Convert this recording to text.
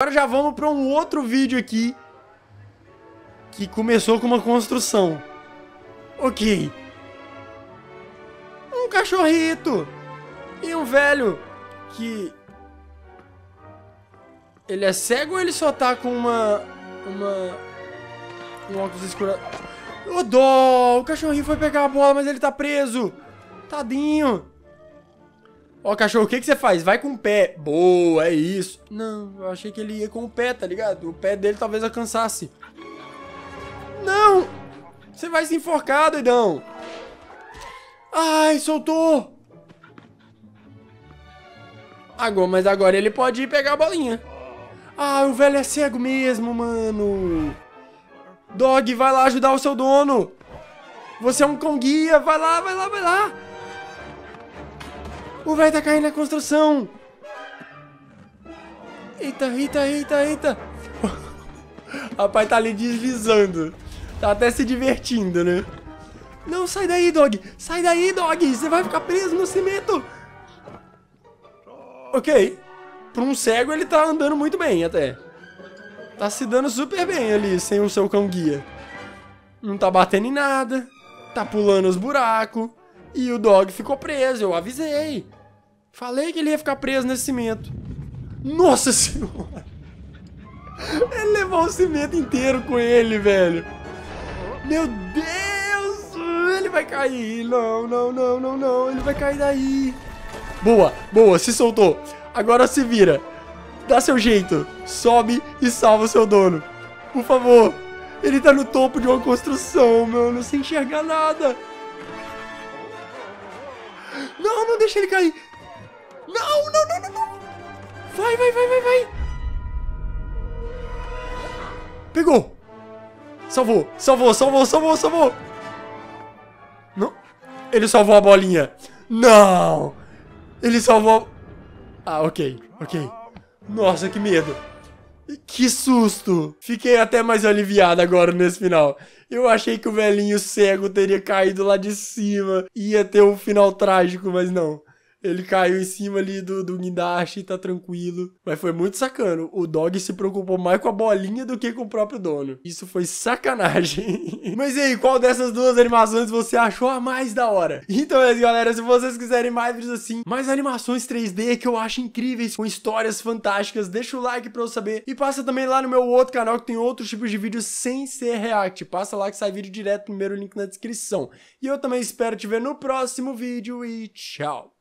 Agora já vamos para um outro vídeo aqui, que começou com uma construção. Ok. Um cachorrito. E um velho que... Ele é cego ou ele só tá com um óculos escuro? Ô, dó! O cachorrinho foi pegar a bola, mas ele tá preso. Tadinho. Ó, cachorro, o que você faz? Vai com o pé. Boa, é isso. Não, eu achei que ele ia com o pé, tá ligado? O pé dele talvez alcançasse. Não! Você vai se enforcar, doidão. Ai, soltou. Agora, mas agora ele pode ir pegar a bolinha. Ah, o velho é cego mesmo, mano. Dog, vai lá ajudar o seu dono. Você é um cão guia. Vai lá, vai lá, vai lá. O velho tá caindo na construção. Eita, eita, eita, eita. Rapaz, tá ali deslizando. Tá até se divertindo, né? Não, sai daí, dog. Sai daí, dog. Você vai ficar preso no cimento. Ok. Pra um cego, ele tá andando muito bem, até. Tá se dando super bem ali, sem o seu cão guia. Não tá batendo em nada. Tá pulando os buracos. E o dog ficou preso, eu avisei. Falei que ele ia ficar preso nesse cimento. Nossa senhora! Ele levou o cimento inteiro com ele, velho. Meu Deus! Ele vai cair. Não, não, não, não, não. Ele vai cair daí. Boa, boa, se soltou. Agora se vira. Dá seu jeito. Sobe e salva o seu dono. Por favor. Ele tá no topo de uma construção, meu. Não se enxerga nada. Não, não deixa ele cair. Não, não, não, não, não. Vai, vai, vai, vai, vai. Pegou. Salvou, salvou, salvou, salvou, salvou. Não. Ele salvou a bolinha. Não. Ele salvou... Ah, ok, ok. Nossa, que medo. Que susto. Fiquei até mais aliviado agora nesse final. Eu achei que o velhinho cego teria caído lá de cima. Ia ter um final trágico, mas não. Ele caiu em cima ali do guindaste e tá tranquilo. Mas foi muito sacano. O dog se preocupou mais com a bolinha do que com o próprio dono. Isso foi sacanagem. Mas e aí, qual dessas duas animações você achou a mais da hora? Então é isso, galera. Se vocês quiserem mais vídeos assim, mais animações 3D que eu acho incríveis, com histórias fantásticas, deixa o like pra eu saber. E passa também lá no meu outro canal que tem outros tipos de vídeos sem ser react. Passa lá que sai vídeo direto, primeiro link na descrição. E eu também espero te ver no próximo vídeo e tchau.